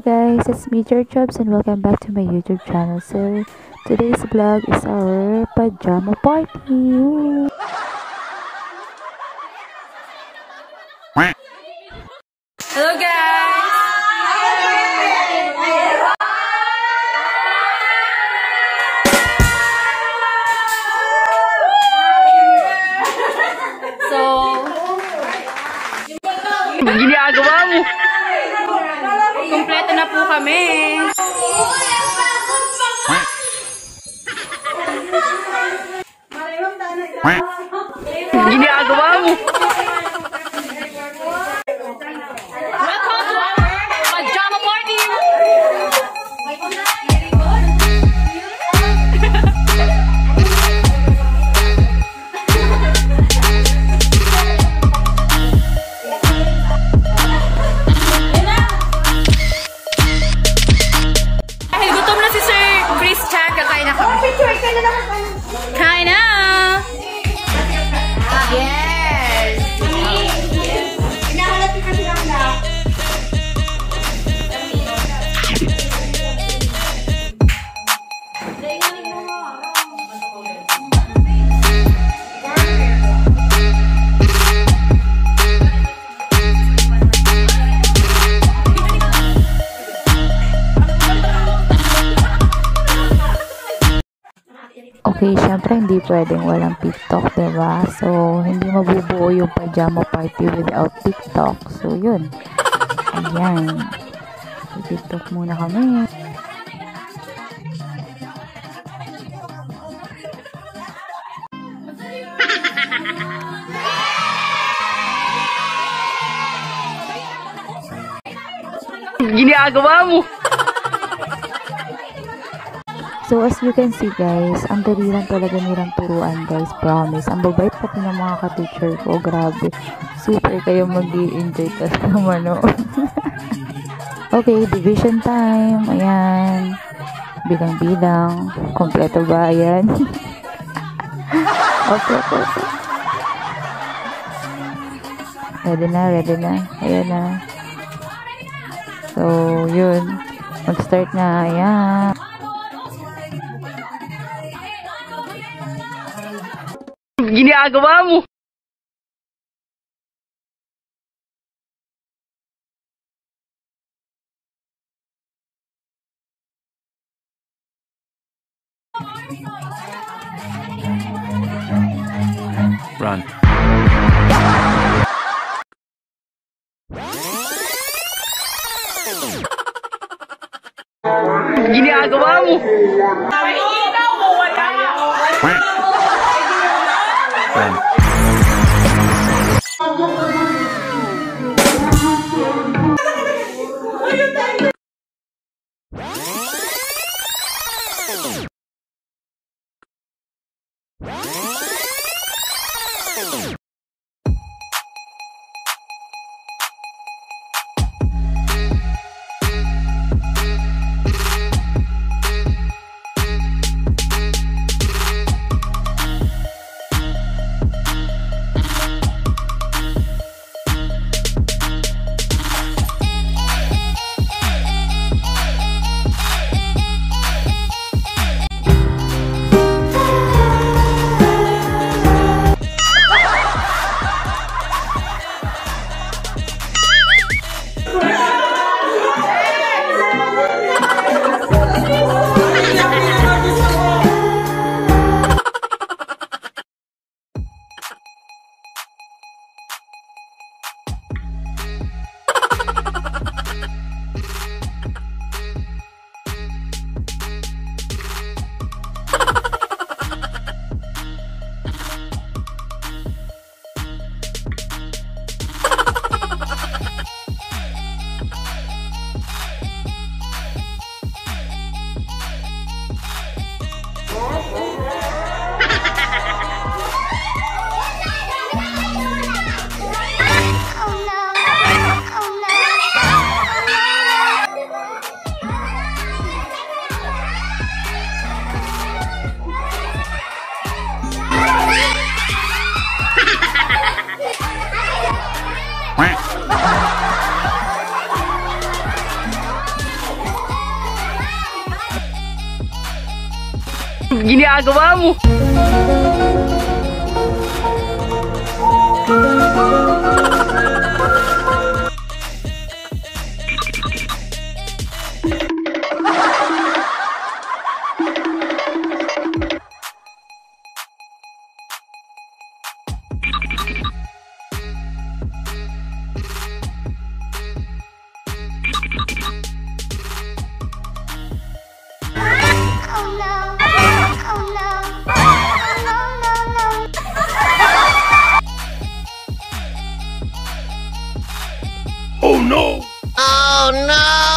Hello guys, it's me Jobs and welcome back to my YouTube channel. So today's vlog is our pajama party. Hello guys. Kompleto na po kami. Ginagawa mo. Pajama party. Okay, syempre hindi pwedeng walang TikTok, diba? So, hindi mabubuo yung pajama party without TikTok. So, yun. Ayan. TikTok muna kami. Ginagawa mo! So as you can see guys, ang dali lang talaga nilang turuan guys, promise. Ang babait pati ng mga ka-teacher ko, grabe. Super kayo mag-i-enjoy tas naman, no? Okay, division time. Ayan. Bilang-bilang. Kompleto ba? Ayan. Okay. Ready na. Ayan na. So, yun. Mag-start na. Ayan. Ginagawa mo. Run. Ginagawa mo. ginagawa mo. Oh no! Oh no!